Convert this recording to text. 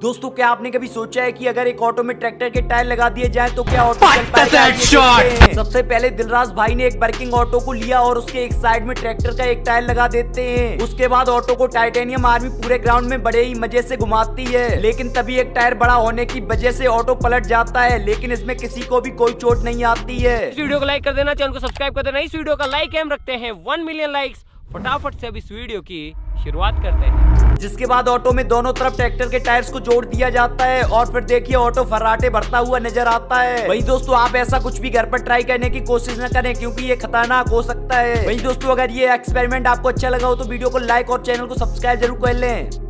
दोस्तों क्या आपने कभी सोचा है कि अगर एक ऑटो में ट्रैक्टर के टायर लगा दिए जाए तो क्या ऑटो चल पाएगा? सबसे पहले दिलराज भाई ने एक वर्किंग ऑटो को लिया और उसके एक साइड में ट्रैक्टर का एक टायर लगा देते हैं। उसके बाद ऑटो को टाइटेनियम आर्मी पूरे ग्राउंड में बड़े ही मजे से घुमाती है, लेकिन तभी एक टायर बड़ा होने की वजह से ऑटो पलट जाता है, लेकिन इसमें किसी को भी कोई चोट नहीं आती है। इस वीडियो को लाइक कर देना, चैनल को सब्सक्राइब कर देना। इस वीडियो का लाइक हम रखते हैं 1 मिलियन लाइक्स। फटाफट से अब इस वीडियो की शुरुआत करते हैं। जिसके बाद ऑटो में दोनों तरफ ट्रैक्टर के टायर्स को जोड़ दिया जाता है और फिर देखिए ऑटो फर्राटे भरता हुआ नजर आता है। वही दोस्तों आप ऐसा कुछ भी घर पर ट्राई करने की कोशिश न करें, क्योंकि ये खतरनाक हो सकता है। वही दोस्तों अगर ये एक्सपेरिमेंट आपको अच्छा लगा हो तो वीडियो को लाइक और चैनल को सब्सक्राइब जरूर कर लें।